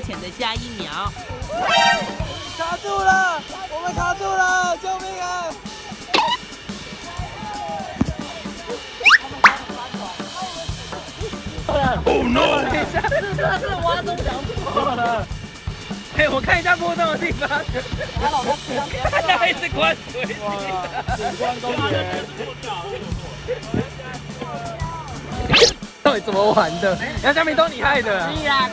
搁浅的下一秒，卡住了，我们卡住了，救命啊！Oh no！ 这是挖中奖错了。哎，我看一下波动的地方。他老婆不想别人，他一直关水。景观公园。到底怎么玩的？杨家明都你害的。是啊。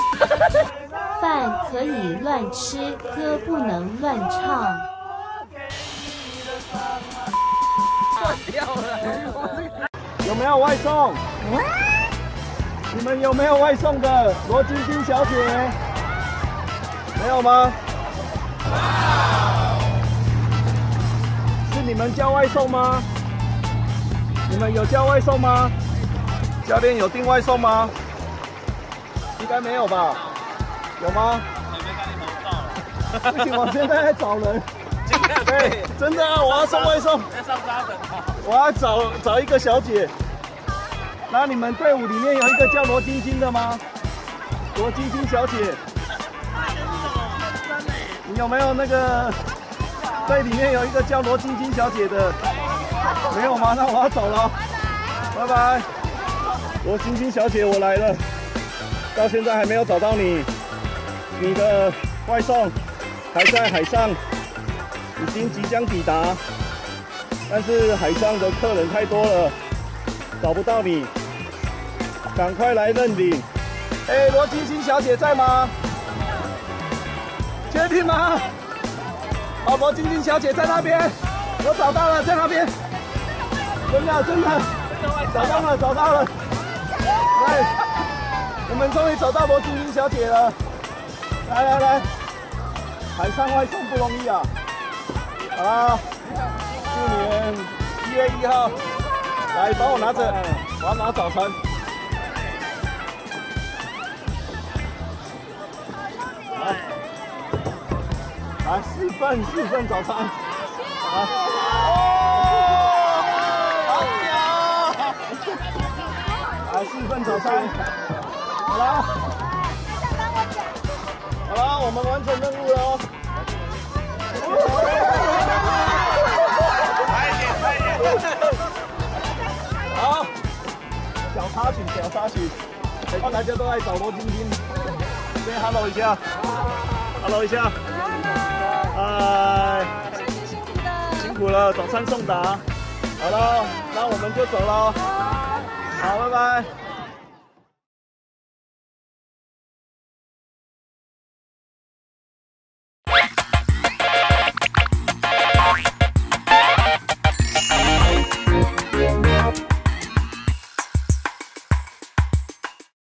饭可以乱吃，歌不能乱唱。断掉了。有没有外送？ 你们有没有外送的罗晶晶小姐？没有吗？是你们叫外送吗？你们有叫外送吗？教练有订外送吗？应该没有吧？有吗？我没看你头照了。不行，我现在在找人。对，真的啊，我要送外送。要上沙等啊！我要找一个小姐。 那你们队伍里面有一个叫罗晶晶的吗？罗晶晶小姐，你有没有那个队里面有一个叫罗晶晶小姐的？没有吗？那我要走了，拜拜。罗晶晶小姐，我来了，到现在还没有找到你，你的外送还在海上，已经即将抵达，但是海上的客人太多了。 找不到你，赶快来认领！哎，罗晶晶小姐在吗？确定吗？好，罗晶晶小姐在那边，我找到了，在那边。真的，真的，找到了，找到了！来，我们终于找到罗晶晶小姐了。来来来，海上外送不容易啊！好啦，4年1月1号。 来，帮我拿着，我要拿早餐。来，4份早餐。好，好屌！来，4份早餐。好了，好了，我们完成任务了哦。快一点，快一点！ 好，小插曲，小插曲，大家都在找罗晶晶，先 hello 一下 ，hello 一下，嗨，辛苦了，辛苦了，早餐送达，好了，那我们就走了，好，拜拜。